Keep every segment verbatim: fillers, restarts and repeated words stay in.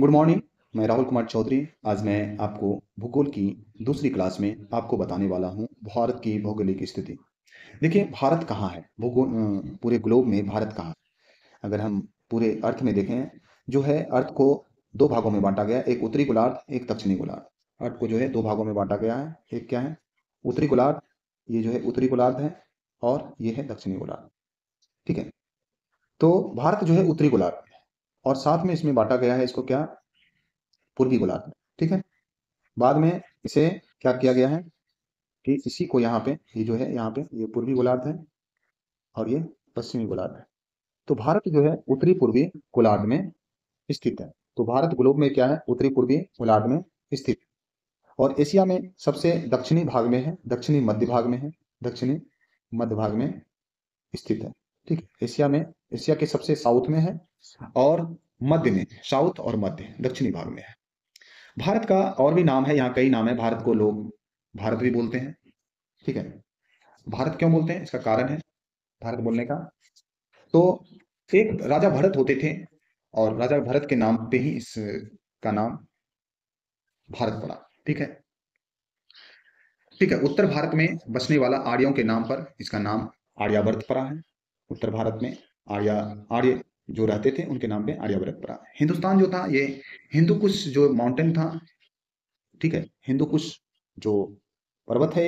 Good morning, मैं राहुल कुमार चौधरी। आज मैं आपको भूगोल की दूसरी क्लास में आपको बताने वाला हूँ भारत की भौगोलिक स्थिति। देखिए, भारत कहाँ है, भूगोल पूरे ग्लोब में भारत कहाँ है। अगर हम पूरे अर्थ में देखें, जो है अर्थ को दो भागों में बांटा गया, एक उत्तरी गोलार्ध, एक दक्षिणी गोलार्ध। अर्थ को जो है दो भागों में बांटा गया है, एक क्या है उत्तरी गोलार्ध, ये जो है उत्तरी गोलार्ध है, और ये है दक्षिणी गोलार्ध। ठीक है, तो भारत जो है उत्तरी गोलार्ध और साथ में इसमें बांटा गया है इसको क्या, पूर्वी गोलार्ध। ठीक है, बाद में इसे क्या किया गया है कि इसी को यहाँ पे ये जो है यहाँ पे ये पूर्वी गोलार्ध है और ये पश्चिमी गोलार्ध है। तो भारत जो है उत्तरी पूर्वी गोलार्ध में स्थित है। तो भारत ग्लोब में क्या है, उत्तरी पूर्वी गोलार्ध में स्थित, और एशिया में सबसे दक्षिणी भाग में है, दक्षिणी मध्य भाग में है, दक्षिणी मध्य भाग में स्थित है। ठीक, एशिया में, एशिया के सबसे साउथ में है और मध्य में, साउथ और मध्य दक्षिणी भाग में है। भारत का और भी नाम है, यहाँ कई नाम है, भारत को लोग भारत भी बोलते हैं। ठीक है, भारत क्यों बोलते हैं, इसका कारण है भारत बोलने का। तो एक राजा भरत होते थे और राजा भरत के नाम पे ही इसका नाम भारत पड़ा। ठीक है, ठीक है, उत्तर भारत में बसने वाला आर्यों के नाम पर इसका नाम आर्यावर्त पड़ा है। उत्तर भारत में आर्या आर्य जो रहते थे उनके नाम पे आर्यावर्त पड़ा। हिंदुस्तान जो था ये हिंदू कुश जो माउंटेन था, ठीक है, हिंदू कुश जो पर्वत है,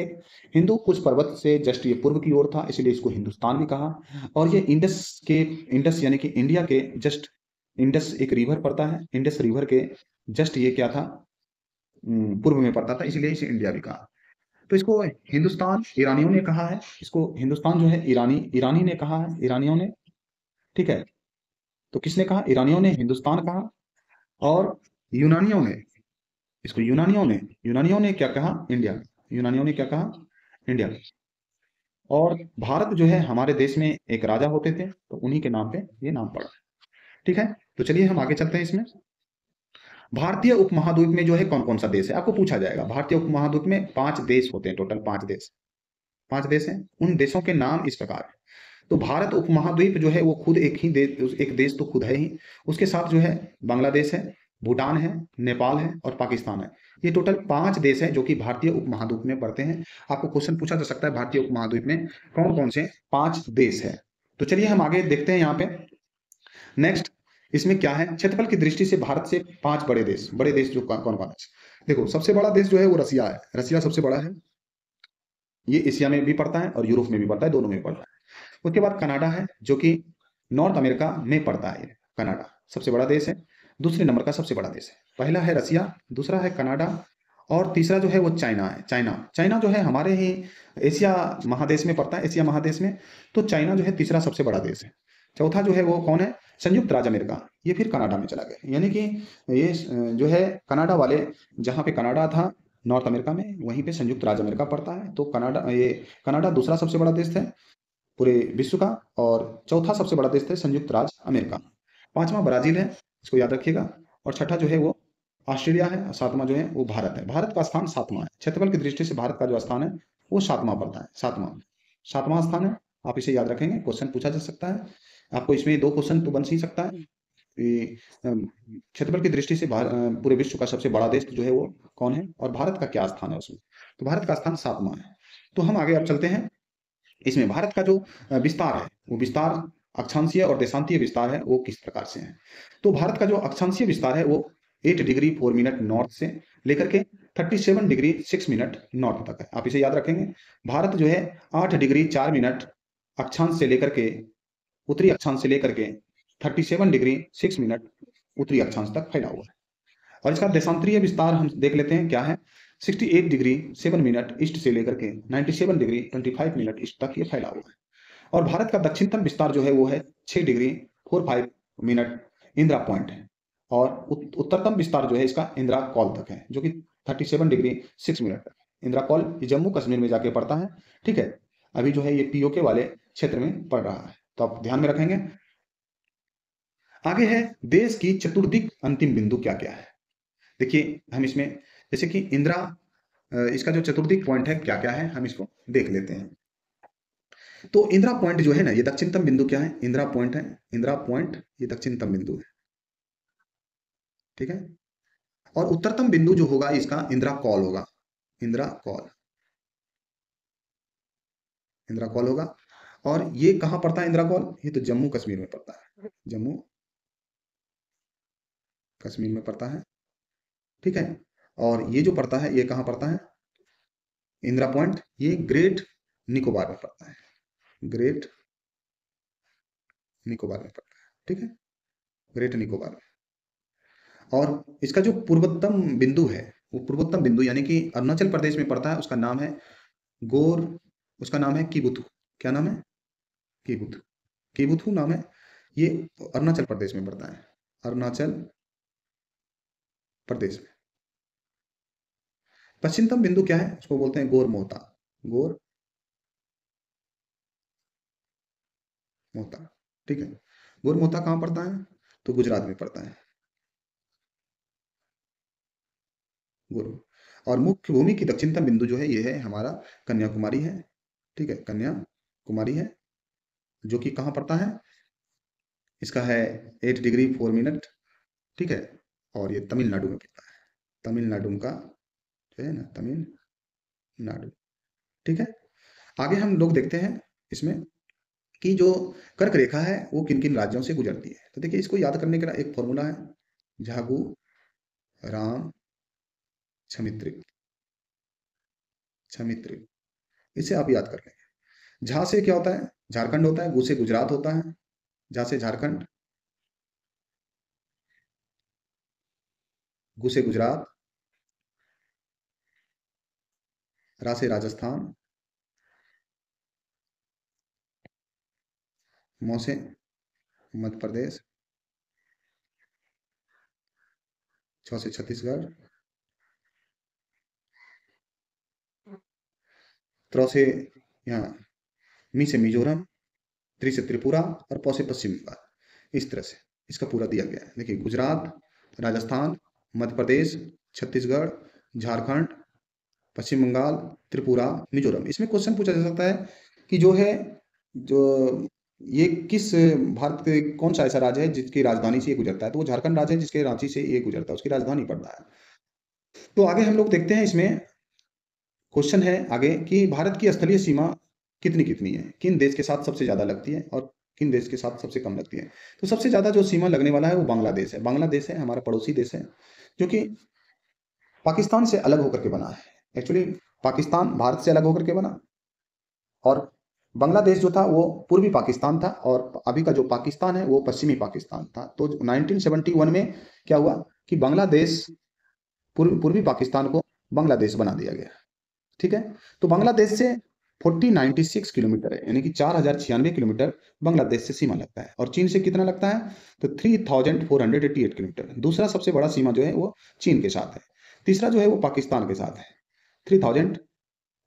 हिंदू कुश पर्वत से जस्ट ये पूर्व की ओर था, इसलिए इसको हिंदुस्तान भी कहा। और ये इंडस के, इंडस यानी कि इंडिया के जस्ट, इंडस एक रिवर पड़ता है, इंडस रिवर के जस्ट ये क्या था, पूर्व में पड़ता था, इसलिए इसे इंडिया भी कहा। तो इसको हिंदुस्तान ईरानियों ने कहा है, इसको हिंदुस्तान जो है ईरानी ईरानी ने कहा है, ईरानियों ने। ठीक है, तो किसने कहा, ईरानियों ने हिंदुस्तान कहा। और यूनानियों ने इसको, यूनानियों ने यूनानियों ने क्या कहा, इंडिया। यूनानियों ने क्या कहा, इंडिया। और भारत जो है हमारे देश में एक राजा होते थे, तो उन्हीं के नाम पे ये नाम पड़ा। ठीक है, तो चलिए हम आगे चलते हैं। इसमें भारतीय उपमहाद्वीप में जो है कौन कौन सा देश है, आपको पूछा जाएगा। भारतीय उपमहाद्वीप में पांच देश होते हैं, टोटल पांच देश पांच देश हैं। उन देशों के नाम इस प्रकार है। तो भारत उपमहाद्वीप जो है वो खुद एक ही देश, एक देश तो खुद है ही, उसके साथ जो है बांग्लादेश है, भूटान है, नेपाल है और पाकिस्तान है। ये टोटल पांच देश हैं जो कि भारतीय उपमहाद्वीप में पड़ते हैं। आपको क्वेश्चन पूछा जा सकता है भारतीय उपमहाद्वीप में कौन कौन से पांच देश है। तो चलिए हम आगे देखते हैं। यहाँ पे नेक्स्ट इसमें क्या है, क्षेत्रफल की दृष्टि से भारत से पांच बड़े देश, बड़े देश जो कौन कौन है। देखो, सबसे बड़ा देश जो है वो रसिया है, रसिया सबसे बड़ा है। ये एशिया में भी पड़ता है और यूरोप में भी पड़ता है, दोनों में पड़ता है। उसके बाद कनाडा है जो कि नॉर्थ अमेरिका में पड़ता है। कनाडा सबसे बड़ा देश है, दूसरे नंबर का सबसे बड़ा देश है। पहला है रसिया, दूसरा है कनाडा, और तीसरा जो है वो चाइना है। चाइना चाइना जो है हमारे ही एशिया महादेश में पड़ता है, एशिया महादेश में। तो चाइना जो है तीसरा सबसे बड़ा देश है। चौथा जो है वो कौन है, संयुक्त राज्य अमेरिका, ये फिर कनाडा में चला गया। यानी कि ये जो है कनाडा वाले, जहाँ पे कनाडा था नॉर्थ अमेरिका में, वहीं पे संयुक्त राज्य अमेरिका पड़ता है। तो कनाडा, ये कनाडा दूसरा सबसे बड़ा देश है पूरे विश्व का, और चौथा सबसे बड़ा देश है संयुक्त राज्य अमेरिका। पांचवा ब्राजील है, इसको याद रखिएगा, और छठा जो है वो ऑस्ट्रेलिया है, और सातवां जो है वो भारत है। भारत का स्थान सातवां है, क्षेत्रफल की दृष्टि से भारत का जो स्थान है वो सातवां पड़ता है। सातवां सातवां स्थान है, आप इसे याद रखेंगे। क्वेश्चन पूछा जा सकता है आपको, इसमें दो क्वेश्चन तो बन ही सकता है। क्षेत्रफल की दृष्टि से पूरे विश्व का सबसे बड़ा देश जो है वो कौन है, और भारत का क्या स्थान है उसमें। तो भारत का स्थान सातवां है। तो हम आगे अब चलते हैं। इसमें भारत का जो विस्तार है वो विस्तार, अक्षांशीय और देशांतीय विस्तार है, वो किस प्रकार से है। तो भारत का जो अक्षांशीय विस्तार है वो eight degree four minute north से लेकर के thirty seven degree six minute north तक है, आप इसे याद रखेंगे। भारत जो है आठ डिग्री चार मिनट अक्षांश से लेकर के, उत्तरी अक्षांश से लेकर के सैंतीस डिग्री छह मिनट उत्तरी अक्षांश तक फैला हुआ है। और इसका देशांतरीय विस्तार हम देख लेते हैं क्या है, अड़सठ डिग्री सात मिनट ईस्ट से लेकर के सत्तानवे डिग्री पच्चीस मिनट ईस्ट तक ये फैला हुआ है। और भारत का दक्षिणतम विस्तार जो है वो है छह डिग्री पैंतालीस मिनट इंदिरा पॉइंट है, और उत, उत्तरतम विस्तार जो है इसका इंदिरा कौल तक है, जो कि सैंतीस डिग्री छह मिनट। इंदिरा कौल जम्मू कश्मीर में जाके पड़ता है। ठीक है, अभी जो है ये पीओके वाले क्षेत्र में पड़ रहा है, तो आप ध्यान में रखेंगे। आगे है देश की चतुर्दिक अंतिम बिंदु क्या क्या है। देखिए हम इसमें जैसे कि इंदिरा, इसका जो चतुर्दिक पॉइंट है क्या क्या है, हम इसको देख लेते हैं। तो इंदिरा पॉइंट जो है ना, ये दक्षिणतम बिंदु क्या है, इंदिरा पॉइंट है। इंदिरा पॉइंट ये दक्षिणतम बिंदु है। ठीक है। और उत्तरतम बिंदु जो होगा इसका इंदिरा कौल होगा, इंदिरा कौल इंदिरा कौल होगा। और ये कहाँ पड़ता है इंदिरा कौल? ये तो जम्मू कश्मीर में पड़ता है, जम्मू कश्मीर में पड़ता है, ठीक है। और ये जो पड़ता है ये कहाँ पड़ता है इंदिरा पॉइंट? ये ग्रेट निकोबार में पड़ता है, ग्रेट निकोबार में पड़ता है, ठीक है, ग्रेट निकोबार में। और इसका जो पूर्वोत्तम बिंदु है वो पूर्वोत्तम बिंदु यानी कि अरुणाचल प्रदेश में पड़ता है, उसका नाम है गोर, उसका नाम है कीबुथु। क्या नाम है? कीबुथु, कीबुथु नाम है। ये अरुणाचल प्रदेश में पड़ता है, अरुणाचल प्रदेश में। पश्चिमतम बिंदु क्या है? उसको बोलते हैं गोर मोता, गोर मोता, ठीक है। गोर मोता कहाँ पड़ता है? तो गुजरात में पड़ता है गोर। और मुख्य भूमि की दक्षिणतम बिंदु जो है ये है हमारा कन्याकुमारी है, ठीक है, कन्याकुमारी है, जो कि कहाँ पड़ता है? इसका है एट डिग्री फोर मिनट, ठीक है। और ये तमिलनाडु में पड़ता है, तमिलनाडु का जो है ना, तमिलनाडु, ठीक है। आगे हम लोग देखते हैं इसमें कि जो कर्क रेखा है वो किन किन राज्यों से गुजरती है। तो देखिए इसको याद करने का एक फॉर्मूला है, झागु राम छमित्री, छमित्री, इसे आप याद कर लेंगे। झा से क्या होता है? झारखंड होता है, गु से गुजरात होता है, झा से झारखंड, गु से गुजरात, रा से राजस्थान, मो से मध्य प्रदेश, छ से छत्तीसगढ़, त्र से यहाँ, मी से मिजोरम, त्रि से त्रिपुरा, और पौ से पश्चिम बंगाल। इस तरह से इसका पूरा दिया गया है। देखिए गुजरात, राजस्थान, मध्य प्रदेश, छत्तीसगढ़, झारखंड, पश्चिम बंगाल, त्रिपुरा, मिजोरम। इसमें क्वेश्चन पूछा जा सकता है कि जो है जो ये किस भारत के कौन सा ऐसा राज्य है जिसकी राजधानी से ये गुजरता है? तो वो झारखंड राज्य है जिसके रांची से ये गुजरता है, उसकी राजधानी पटना है। तो आगे हम लोग देखते हैं इसमें क्वेश्चन है आगे कि भारत की स्थलीय सीमा कितनी कितनी है, किन देश के साथ सबसे ज्यादा लगती है और किन देश के साथ सबसे कम लगती है। तो सबसे ज्यादा जो सीमा लगने वाला है वो बांग्लादेश है। बांग्लादेश है हमारा पड़ोसी देश है, जो कि पाकिस्तान से अलग होकर के बना है। एक्चुअली पाकिस्तान भारत से अलग होकर के बना, और बांग्लादेश जो था वो पूर्वी पाकिस्तान था, और अभी का जो पाकिस्तान है वो पश्चिमी पाकिस्तान था। तो उन्नीस सौ इकहत्तर में क्या हुआ कि बांग्लादेश पूर्वी पूर्वी पाकिस्तान को बांग्लादेश बना दिया गया, ठीक है। तो बांग्लादेश से चार हज़ार छियानवे किलोमीटर है, यानी कि चार हजार छियानवे किलोमीटर बांग्लादेश से सीमा लगता है। और चीन से कितना लगता है? तो तीन हज़ार चार सौ अठासी किलोमीटर। दूसरा सबसे बड़ा सीमा जो है वो चीन के साथ है। तीसरा जो है वो पाकिस्तान के साथ है, तीन हज़ार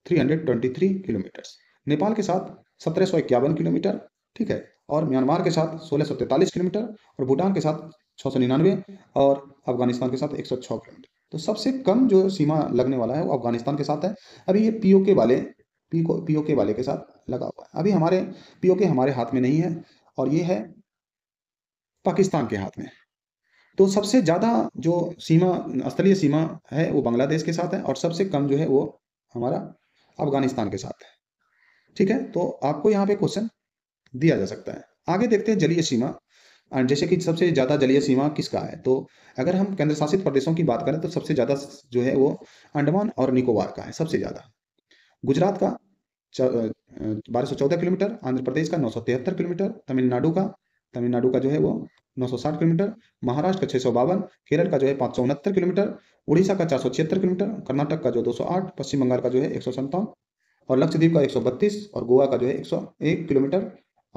तीन सौ तेईस किलोमीटर। नेपाल के साथ सत्रह सौ इक्यावन किलोमीटर, ठीक है। और म्यांमार के साथ सोलह सौ तैतालीस किलोमीटर, और भूटान के साथ छः सौ निन्यानवे, और अफगानिस्तान के साथ एक सौ छह किलोमीटर। तो सबसे कम जो सीमा लगने वाला है वो अफगानिस्तान के साथ है। अभी ये पीओके वाले पी को पीओके वाले के साथ लगा हुआ है। अभी हमारे पीओके हमारे हाथ में नहीं है, और ये है पाकिस्तान के हाथ में। तो सबसे ज्यादा जो सीमा स्थलीय सीमा है वो बांग्लादेश के साथ है, और सबसे कम जो है वो हमारा अफगानिस्तान के साथ है, ठीक है। तो आपको यहाँ पे क्वेश्चन दिया जा सकता है। आगे देखते हैं जलीय सीमा, जैसे कि सबसे ज्यादा जलीय सीमा किसका है। तो अगर हम केंद्र शासित प्रदेशों की बात करें तो सबसे ज्यादा जो है वो अंडमान और निकोबार का है, सबसे ज्यादा। गुजरात का बारह सौ चौदह किलोमीटर, आंध्र प्रदेश का नौ सौ तिहत्तर किलोमीटर, तमिलनाडु का तमिलनाडु का जो है वो नौ सौ साठ किलोमीटर, महाराष्ट्र का छः सौ बावन, केरल का जो है पाँच सौ उनहत्तर किलोमीटर, उड़ीसा का चार सौ छिहत्तर किलोमीटर, कर्नाटक का जो दो सौ आठ, पश्चिम बंगाल का जो है एक सौ संतावन, और लक्षद्वीप का एक सौ बत्तीस, और गोवा का जो है एक सौ एक किलोमीटर,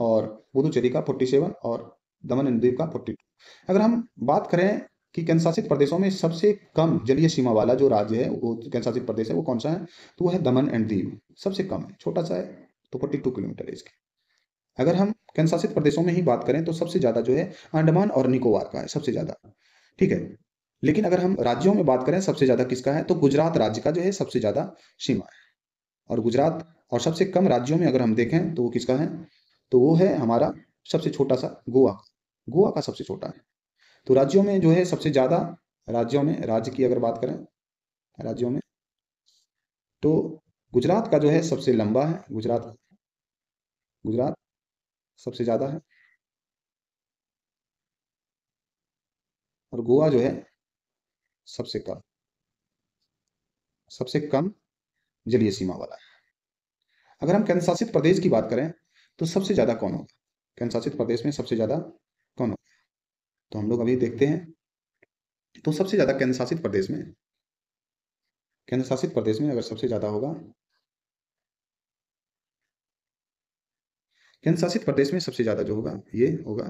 और पुदुचेरी का सैंतालीस, और दमन एंड दीव का बयालीस। अगर हम बात करें कि केंद्र शासित प्रदेशों में सबसे कम जलीय सीमा वाला जो राज्य है वो केंद्र शासित प्रदेश है वो कौन सा है? तो वो है दमन एंड दीव, सबसे कम है, छोटा सा है, तो बयालीस किलोमीटर है इसकी। अगर हम केंद्र शासित प्रदेशों में ही बात करें तो सबसे ज्यादा जो है अंडमान और निकोबार का है, सबसे ज्यादा, ठीक है। लेकिन अगर हम राज्यों में बात करें सबसे ज्यादा किसका है, तो गुजरात राज्य का जो है सबसे ज्यादा सीमा है। और गुजरात और सबसे कम राज्यों में अगर हम देखें तो वो किसका है, तो वो है हमारा सबसे छोटा सा गोवा, गोवा का सबसे छोटा है। तो राज्यों में जो है सबसे ज्यादा राज्यों में, राज्य की अगर बात करें राज्यों में, तो गुजरात का जो है सबसे लंबा है, गुजरात गुजरात सबसे ज्यादा है, और गोवा जो है सबसे कम सबसे कम जलीय सीमा वाला है। अगर हम केंद्र शासित प्रदेश की बात करें तो सबसे ज्यादा कौन होगा, केंद्र शासित प्रदेश में सबसे ज्यादा कौन होगा, तो हम लोग अभी देखते हैं। तो सबसे ज्यादा केंद्र शासित प्रदेश में केंद्र शासित प्रदेश में अगर सबसे ज्यादा होगा, केंद्र शासित प्रदेश में सबसे ज्यादा जो होगा ये होगा,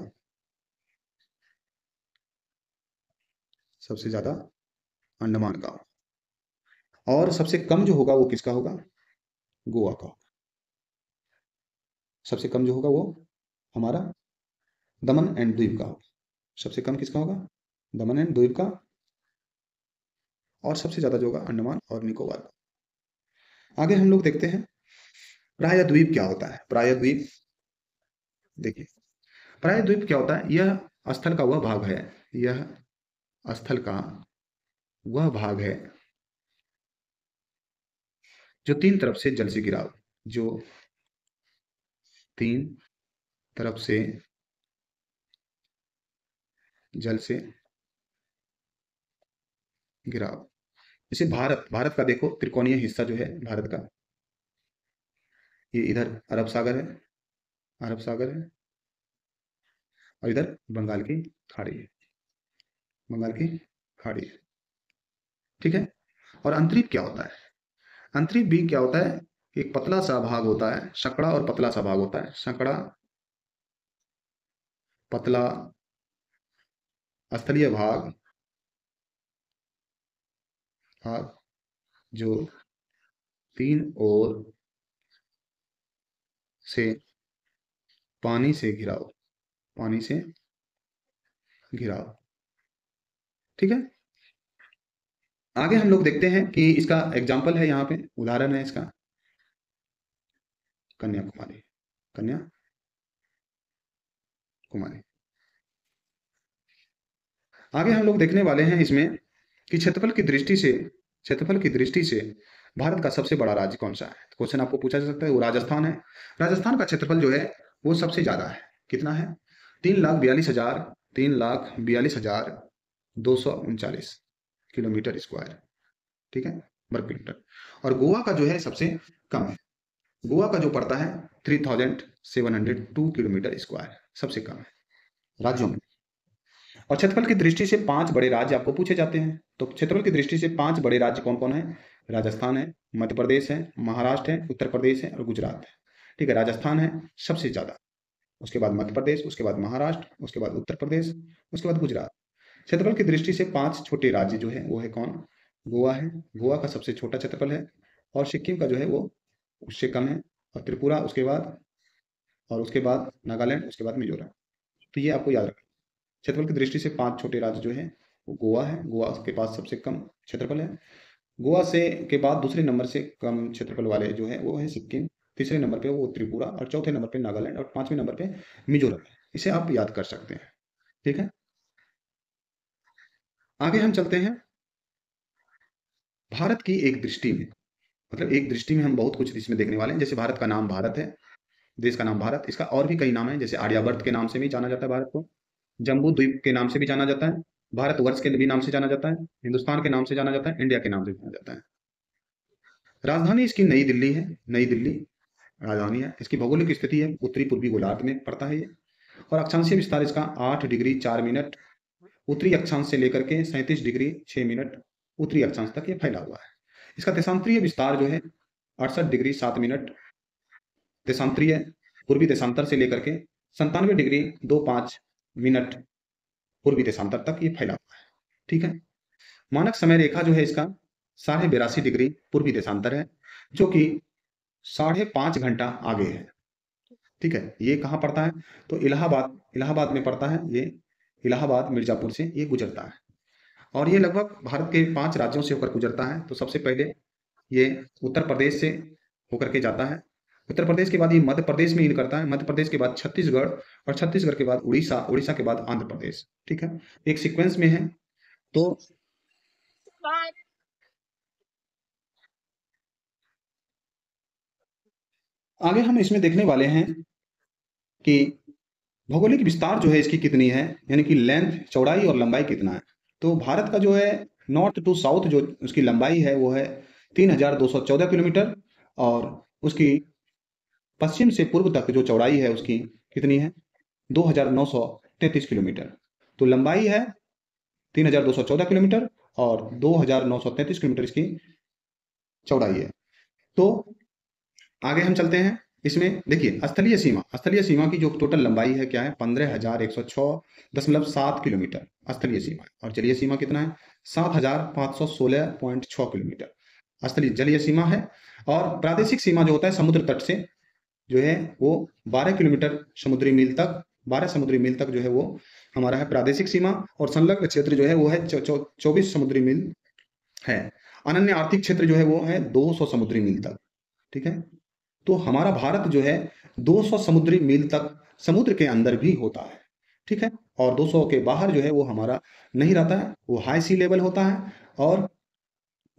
सबसे ज्यादा अंडमान का, और सबसे कम जो होगा वो किसका होगा, गोवा का होगा। सबसे कम जो होगा वो हमारा दमन एंड दीव का होगा, सबसे कम किसका होगा, दमन एंड दीव का, और सबसे ज्यादा जो होगा अंडमान और निकोबार का। आगे हम लोग देखते हैं प्रायद्वीप क्या होता है। प्रायद्वीप देखिए, प्रायद्वीप क्या होता है, यह स्थल का वह भाग है, यह स्थल का वह भाग है जो तीन तरफ से जल से घिरा हो, जो तीन तरफ से जल से घिरा हो। जैसे भारत, भारत का देखो त्रिकोणीय हिस्सा जो है भारत का, ये इधर अरब सागर है, अरब सागर है, और इधर बंगाल की खाड़ी है, बंगाल की खाड़ी है, ठीक है। और अंतरीप क्या होता है, अंतरीप भी क्या होता है, एक पतला सा भाग होता है, संकड़ा और पतला सा भाग होता है, संकड़ा पतला स्थलीय भाग भाग जो तीन ओर से पानी से घिरा हो, पानी से घिरा हो, ठीक है। आगे हम लोग देखते हैं कि इसका एग्जाम्पल है, यहाँ पे उदाहरण है इसका कन्याकुमारी, कन्याकुमारी। आगे हम लोग देखने वाले हैं इसमें कि क्षेत्रफल की दृष्टि से, क्षेत्रफल की दृष्टि से भारत का सबसे बड़ा राज्य कौन सा है। क्वेश्चन आपको पूछा जा सकता है, वो राजस्थान है। राजस्थान का क्षेत्रफल जो है वो सबसे ज्यादा है, कितना है, तीन लाख बयालीस हजार तीन लाख बयालीस हजार दो सौ उनचालीस किलोमीटर स्क्वायर, ठीक है, वर्ग किलोमीटर। और गोवा का जो है सबसे कम है, गोवा का जो पड़ता है three thousand seven hundred two kilometre square, सबसे कम है राज्यों में। और क्षेत्रफल की दृष्टि से पांच बड़े राज्य आपको पूछे जाते हैं, तो क्षेत्रफल की दृष्टि से पांच बड़े राज्य कौन कौन है, राजस्थान है, मध्य प्रदेश है, महाराष्ट्र है, उत्तर प्रदेश है और गुजरात है, ठीक है। राजस्थान है सबसे ज्यादा, उसके बाद मध्य प्रदेश, उसके बाद महाराष्ट्र, उसके बाद उत्तर प्रदेश, उसके बाद गुजरात। क्षेत्रफल की दृष्टि से पांच छोटे राज्य जो है वो है कौन, गोवा है, गोवा का सबसे छोटा क्षेत्रफल है, और सिक्किम का जो है वो उससे कम है, और त्रिपुरा, उसके बाद और उसके बाद नागालैंड, उसके बाद मिजोरम। तो ये आपको याद रखना, क्षेत्रफल की दृष्टि से पांच छोटे राज्य जो है वो गोवा है, गोवा के पास सबसे कम क्षेत्रफल है। गोवा से के बाद दूसरे नंबर से कम क्षेत्रफल वाले जो है वो है सिक्किम, तीसरे नंबर पे वो त्रिपुरा, और चौथे नंबर पे नागालैंड, और पांचवें नंबर पे मिजोरम। इसे आप याद कर सकते हैं, ठीक है। आगे हम चलते हैं भारत की एक दृष्टि में, मतलब एक दृष्टि में हम बहुत कुछ इसमें देखने वाले हैं। जैसे भारत का नाम भारत है, देश का नाम भारत, इसका और भी कई नाम है, जैसे आर्यावर्त के नाम से भी जाना जाता है भारत को, जम्बू द्वीप के नाम से भी जाना जाता है, भारतवर्ष के भी नाम से जाना जाता है, हिंदुस्तान के नाम से जाना जाता है, इंडिया के नाम से जाना जाता है। राजधानी इसकी नई दिल्ली है, नई दिल्ली राजधानी है। इसकी भौगोलिक स्थिति है उत्तरी पूर्वी गोलार्ध में पड़ता है ये, और अक्षांशीय विस्तार इसका आठ डिग्री चार मिनट उत्तरी अक्षांश से लेकर के सैंतीस डिग्री छह मिनट उत्तरी अक्षांश तक ये फैला हुआ है। इसका देशांतरीय विस्तार जो है अड़सठ डिग्री सात मिनट देशांतरीय पूर्वी देशांतर से लेकर के संतानवे डिग्री दो पांच मिनट पूर्वी देशांतर तक ये फैला हुआ है, ठीक है। मानक समय रेखा जो है इसका साढ़े बेरासी डिग्री पूर्वी देशांतर है, जो कि साढ़े पांच घंटा आगे है, ठीक है। ये कहाँ पड़ता है, तो इलाहाबाद, इलाहाबाद में पड़ता है ये, इलाहाबाद मिर्जापुर से ये गुजरता है, और ये लगभग भारत के पांच राज्यों से होकर गुजरता है। तो सबसे पहले ये उत्तर प्रदेश से होकर के जाता है, उत्तर प्रदेश के बाद ये मध्य प्रदेश में इन करता है, मध्य प्रदेश के बाद छत्तीसगढ़, और छत्तीसगढ़ के बाद उड़ीसा, उड़ीसा के बाद आंध्र प्रदेश, ठीक है। एक सीक्वेंस में है, तो बाद आगे हम इसमें देखने वाले हैं कि भौगोलिक विस्तार जो है इसकी कितनी है, यानी कि लेंथ, चौड़ाई और लंबाई कितना है। तो भारत का जो है नॉर्थ टू साउथ जो उसकी लंबाई है वो है तीन हज़ार दो सौ चौदह किलोमीटर, और उसकी पश्चिम से पूर्व तक जो चौड़ाई है उसकी कितनी है दो हज़ार नौ सौ तैंतीस किलोमीटर। तो लंबाई है तीन हज़ार दो सौ चौदह किलोमीटर और दो हज़ार नौ सौ तैंतीस किलोमीटर इसकी चौड़ाई है। तो आगे हम चलते हैं। इसमें देखिए स्थलीय सीमा, स्थलीय सीमा की जो टोटल लंबाई है क्या है पंद्रह हजार एक सौ छह दशमलव सात किलोमीटर स्थलीय सीमा है, और जलीय सीमा कितना है सात हजार पाँच सौ सोलह पॉइंट छः किलोमीटर स्थलीय जलीय सीमा है। और प्रादेशिक सीमा जो होता है समुद्र तट से जो है वो बारह किलोमीटर समुद्री मील तक, बारह समुद्री मील तक जो है वो हमारा है प्रादेशिक सीमा, और संलग्न क्षेत्र जो है वो है चौबीस समुद्री मील है। अनन्य आर्थिक क्षेत्र जो है वो है दो सौ समुद्री मील तक, ठीक है। तो हमारा भारत जो है दो सौ समुद्री मील तक समुद्र के अंदर भी होता है, ठीक है, और दो सौ के बाहर जो है वो हमारा नहीं रहता है, वो हाई सी लेवल होता है और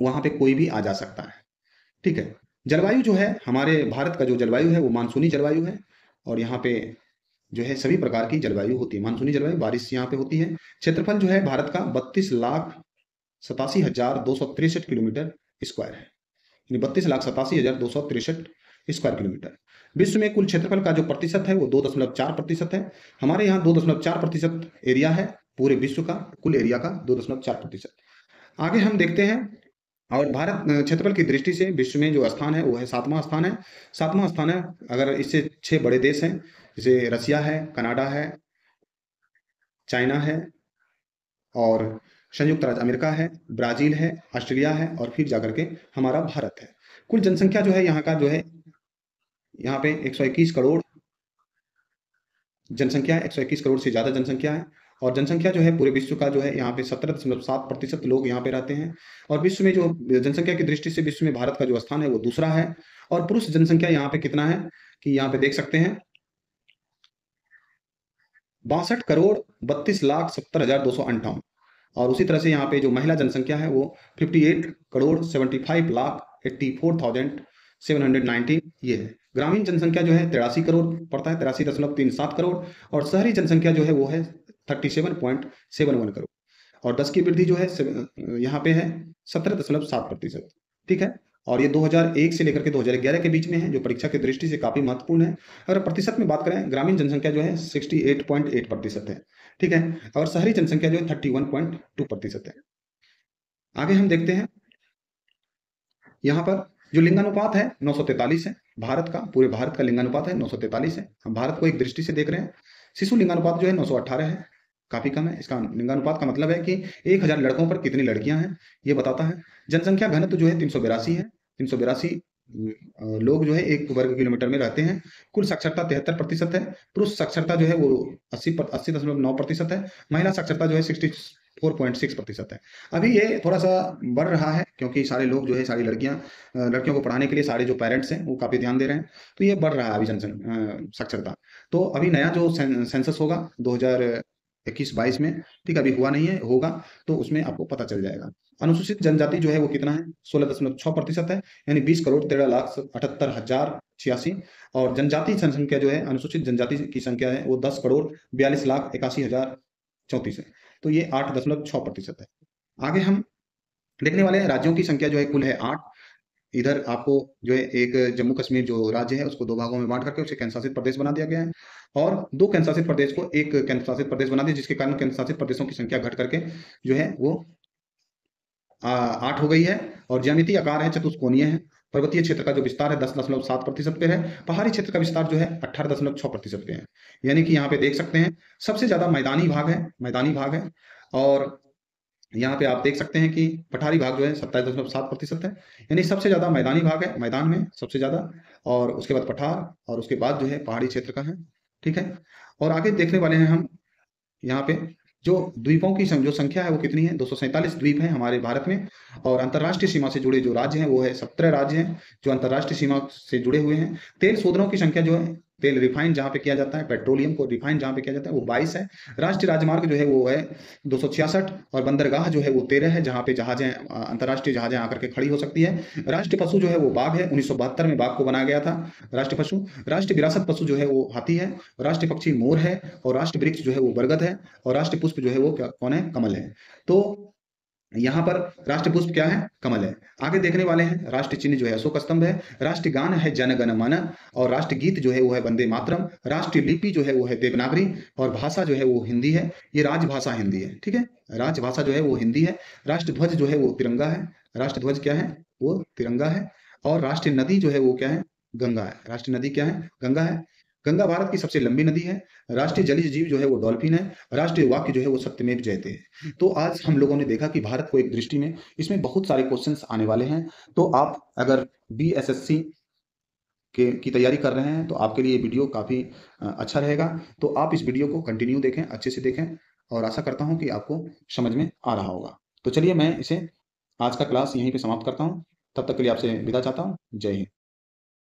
वहाँ पे कोई भी आ जा सकता है, ठीक है। जलवायु जो है हमारे भारत का जो जलवायु है वो मानसूनी जलवायु है, और यहाँ पे जो है सभी प्रकार की जलवायु होती है, मानसूनी जलवायु, बारिश यहाँ पे होती है। क्षेत्रफल जो है भारत का बत्तीस लाख सतासी हजार दो सौ तिरसठ किलोमीटर स्क्वायर है, यानी बत्तीस लाख सतासी हजार दो सौ तिरसठ स्क्वायर किलोमीटर। विश्व में कुल क्षेत्रफल का जो प्रतिशत है वो दो दशमलव चार प्रतिशत है। हमारे यहाँ दो दशमलव चार प्रतिशत एरिया है, पूरे विश्व का कुल एरिया का दो दशमलव चार प्रतिशत। आगे हम देखते हैं, और भारत क्षेत्रफल की दृष्टि से विश्व में जो स्थान है वो है सातवां स्थान है, सातवां स्थान है। अगर इससे छह बड़े देश हैं, जैसे रसिया है, कनाडा है, चाइना है, और संयुक्त राज्य अमेरिका है, ब्राजील है, ऑस्ट्रेलिया है, और फिर जाकर के हमारा भारत है। कुल जनसंख्या जो है यहाँ का जो है यहाँ पे एक सौ इक्कीस करोड़ जनसंख्या है, एक सौ इक्कीस करोड़ से ज्यादा जनसंख्या है, और जनसंख्या जो है पूरे विश्व का जो है यहाँ पे सत्रह दशमलव सात प्रतिशत लोग यहाँ पे रहते हैं। और विश्व में जो जनसंख्या की दृष्टि से विश्व में भारत का जो स्थान है वो दूसरा है। और पुरुष जनसंख्या यहाँ पे कितना है कि यहाँ पे देख सकते हैं बासठ करोड़ बत्तीस लाख सत्तर हजार दो सौ अंठावन, और उसी तरह से यहाँ पे जो महिला जनसंख्या है वो fifty eight crore seventy five lakh eighty four thousand seven hundred ninety ये है। ग्रामीण जनसंख्या जो है तिरासी करोड़ पड़ता है, तिरासी दशमलव तीन सात करोड़, और शहरी जनसंख्या जो है वो है thirty seven point seven one crore, और दस की वृद्धि जो है यहाँ पे है सत्रह दशमलव सात प्रतिशत, ठीक है। और ये दो हज़ार एक से लेकर के दो हज़ार ग्यारह के बीच में है, जो परीक्षा की दृष्टि से काफी महत्वपूर्ण है। अगर प्रतिशत में बात करें, ग्रामीण जनसंख्या जो है सिक्सटी एट पॉइंट एट प्रतिशत है, ठीक है, और शहरी जनसंख्या जो है थर्टी वन पॉइंट टू प्रतिशत है। आगे हम देखते हैं, यहाँ पर जो लिंगानुपात है नौ सौ तैंतालीस है भारत का, पूरे भारत का लिंगानुपात है नौ सौ तैंतालीस है। हम भारत को एक दृष्टि से देख रहे हैं। शिशु लिंगानुपात जो है नौ सौ अठारह है, काफी कम है। इसका लिंगानुपात का मतलब है कि एक हजार लड़कों पर कितनी लड़कियां हैं ये बताता है। जनसंख्या घनत्व जो है तीन सौ बिरासी है, तीन सौ बिरासी लोग जो है एक वर्ग किलोमीटर में रहते हैं। कुल साक्षरता तिहत्तर प्रतिशत है। पुरुष साक्षरता जो है वो अस्सी अस्सी दशमलव नौ प्रतिशत है। महिला साक्षरता जो है सिक्सटी फोर पॉइंट सिक्स प्रतिशत है। अभी ये थोड़ा सा बढ़ रहा है क्योंकि सारे लोग जो है सारी लड़कियां लड़कियों को पढ़ाने के लिए सारे जो पेरेंट्स हैं वो काफी ध्यान दे रहे हैं, तो ये बढ़ रहा है अभी जनसंख्या साक्षरता। तो अभी नया जो सेंसस होगा दो हजार इक्कीस बाईस में, ठीक, अभी हुआ नहीं है, होगा तो उसमें आपको पता चल जाएगा। अनुसूचित जनजाति जो है वो कितना है सोलह दशमलव छह प्रतिशत है, यानी बीस करोड़ तेरह लाख अठहत्तर हजार छियासी। और जनजाति जनसंख्या जो है अनुसूचित जनजाति की संख्या है वो दस करोड़ बयालीस लाख इक्यासी हजार चौंतीस है, तो ये आठ दशमलव छह प्रतिशत है। आगे हम देखने वाले हैं राज्यों की संख्या जो है कुल है आठ। इधर आपको जो है एक जम्मू कश्मीर जो राज्य है उसको दो भागों में बांट करके उसे केंद्र शासित प्रदेश बना दिया गया है, और दो केंद्र शासित प्रदेश को एक केंद्र शासित प्रदेश बना दिया, जिसके कारण केंद्र शासित प्रदेशों की संख्या घट करके जो है वो आठ हो गई है। और ज्यामिति आकार है चतुष्कोणीय है। पर्वतीय क्षेत्र का जो विस्तार है दस दशमलव सात प्रतिशत पे है। पहाड़ी क्षेत्र का विस्तार जो है अठारह दशमलव छह प्रतिशत पे है, यानी कि यहाँ पे देख सकते हैं सबसे ज्यादा मैदानी भाग है, मैदानी भाग है। और यहाँ पे आप देख सकते हैं कि पठारी भाग जो है सत्ताईस दशमलव सात प्रतिशत है, यानी सबसे ज्यादा मैदानी भाग है, मैदान में सबसे ज्यादा, और उसके बाद पठार, और उसके बाद जो है पहाड़ी क्षेत्र का है, ठीक है। और आगे देखने वाले हैं हम यहाँ पे जो द्वीपों की जो संख्या है वो कितनी है, दो सौ सैंतालीस द्वीप है हमारे भारत में। और अंतर्राष्ट्रीय सीमा से जुड़े जो राज्य हैं वो है सत्रह राज्य हैं जो अंतर्राष्ट्रीय सीमा से जुड़े हुए हैं। तेल शोधनों की संख्या जो है तेल रिफाइन जहाँ पे किया जाता है, पेट्रोलियम को रिफाइन जहाँ पे किया जाता है वो बाईस है। राष्ट्रीय राजमार्ग जो है वो है दो सौ छियासठ, और बंदरगाह जो है वो तेरह है जहाँ पे जहाजें, अंतर्राष्ट्रीय जहाजें आकर के खड़ी हो सकती है। राष्ट्रीय पशु जो है वो बाघ है, उन्नीस सौ बहत्तर में बाघ को बनाया गया था राष्ट्रीय पशु। राष्ट्रीय विरासत पशु जो है वो हाथी है, राष्ट्रीय पक्षी मोर है, और राष्ट्रीय वृक्ष जो है वो बरगद है, और राष्ट्रीय पुष्प जो है वो कौन है, कमल है। तो यहाँ पर राष्ट्रीय पुष्प क्या है, कमल है। आगे देखने वाले हैं राष्ट्रीय चिन्ह जो है अशोक स्तंभ है, राष्ट्रीय गान है जन गण मन, और राष्ट्रीय गीत जो है वो है वंदे मातरम। राष्ट्रीय लिपि जो है वो है देवनागरी, और भाषा जो है वो हिंदी है, ये राजभाषा हिंदी है, ठीक है, राजभाषा जो है वो हिंदी है। राष्ट्र ध्वज जो है वो तिरंगा है, राष्ट्र ध्वज क्या है वो तिरंगा है। और राष्ट्रीय नदी जो है वो क्या है, गंगा है। राष्ट्रीय नदी क्या है, गंगा है। गंगा भारत की सबसे लंबी नदी है। राष्ट्रीय जलीय जीव जो है वो डॉल्फिन है। राष्ट्रीय वाक्य जो है वो सत्यमेव जयते है। तो आज हम लोगों ने देखा कि भारत को एक दृष्टि में, इसमें बहुत सारे क्वेश्चंस आने वाले हैं। तो आप अगर बीएसएससी के की तैयारी कर रहे हैं तो आपके लिए ये वीडियो काफी अच्छा रहेगा। तो आप इस वीडियो को कंटिन्यू देखें, अच्छे से देखें, और आशा करता हूँ कि आपको समझ में आ रहा होगा। तो चलिए मैं इसे आज का क्लास यहीं पर समाप्त करता हूँ। तब तक के लिए आपसे विदा चाहता हूँ। जय हिंद।